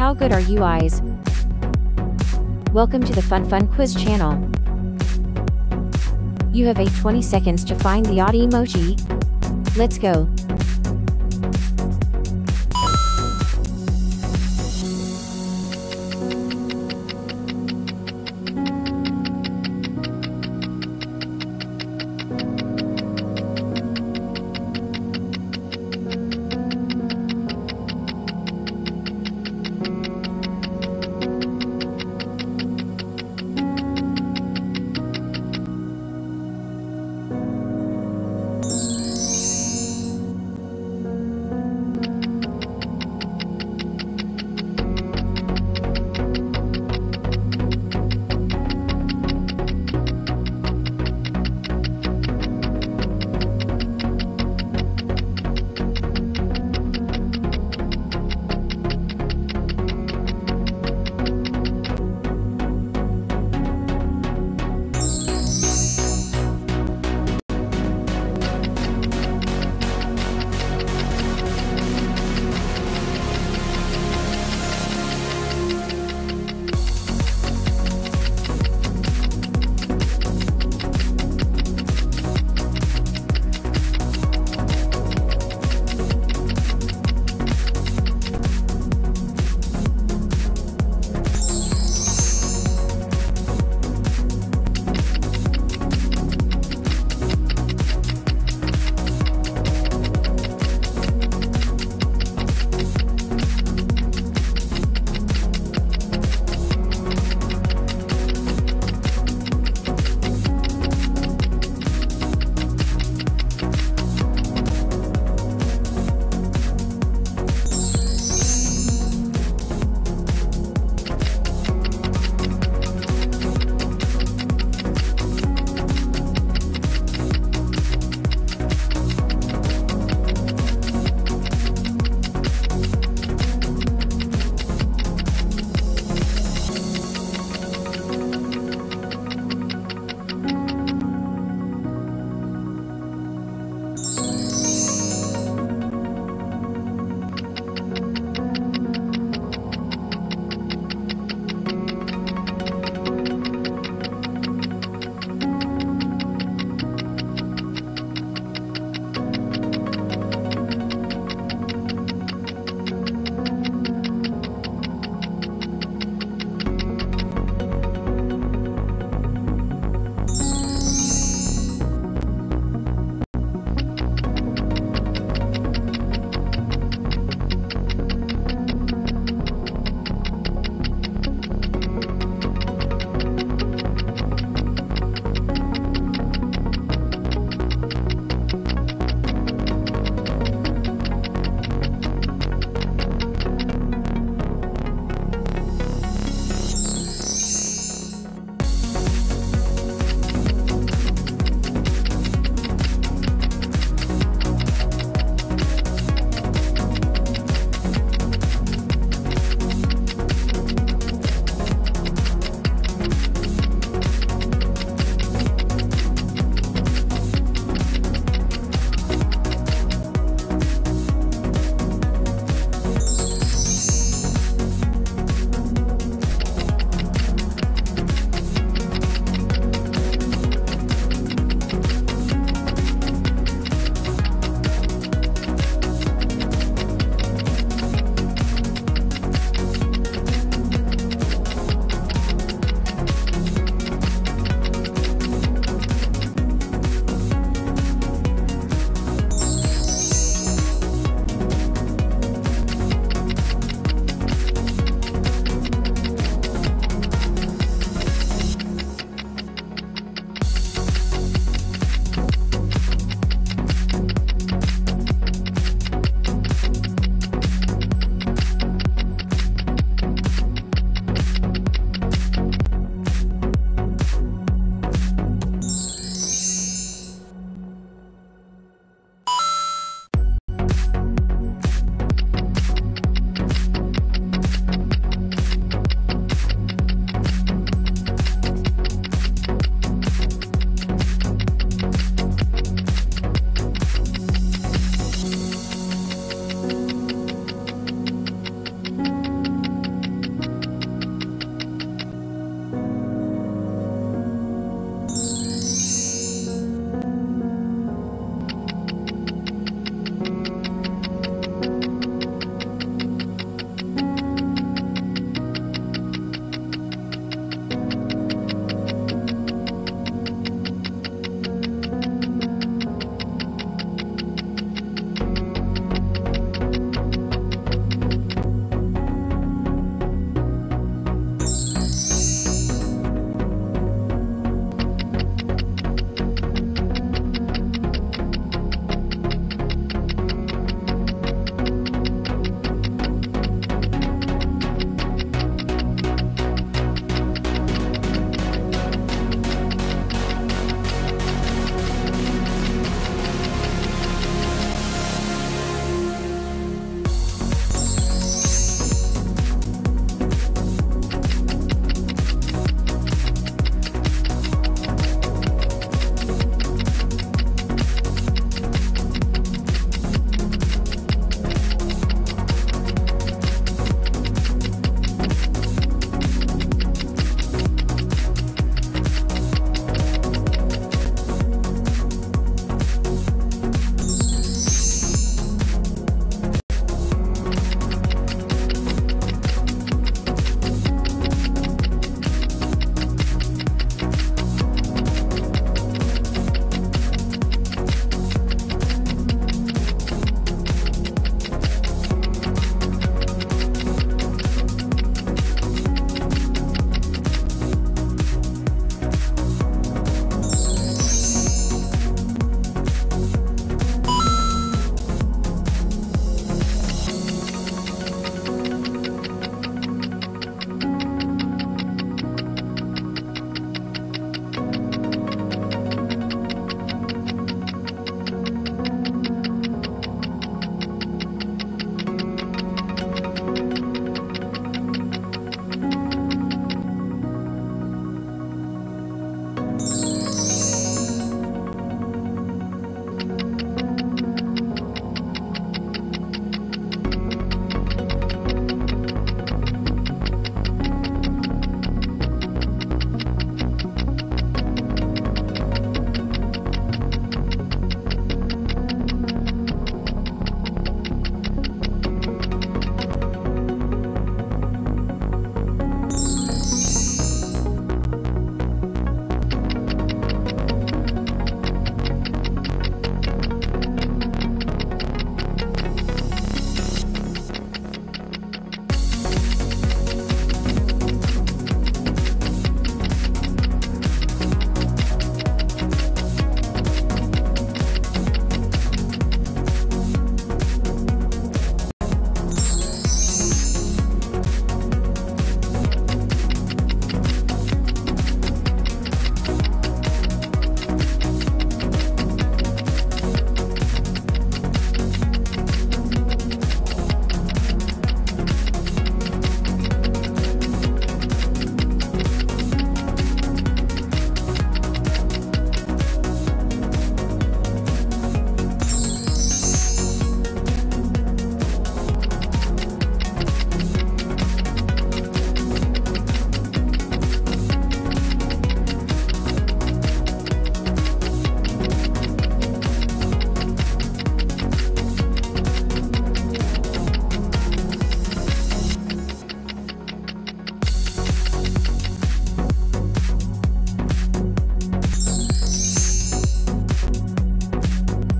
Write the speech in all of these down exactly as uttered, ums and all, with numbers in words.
How good are you eyes? Welcome to the FunFun Quiz channel. You have eight twenty seconds to find the odd emoji. Let's go.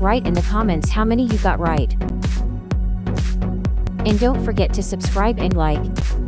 Write in the comments how many you got right. And don't forget to subscribe and like.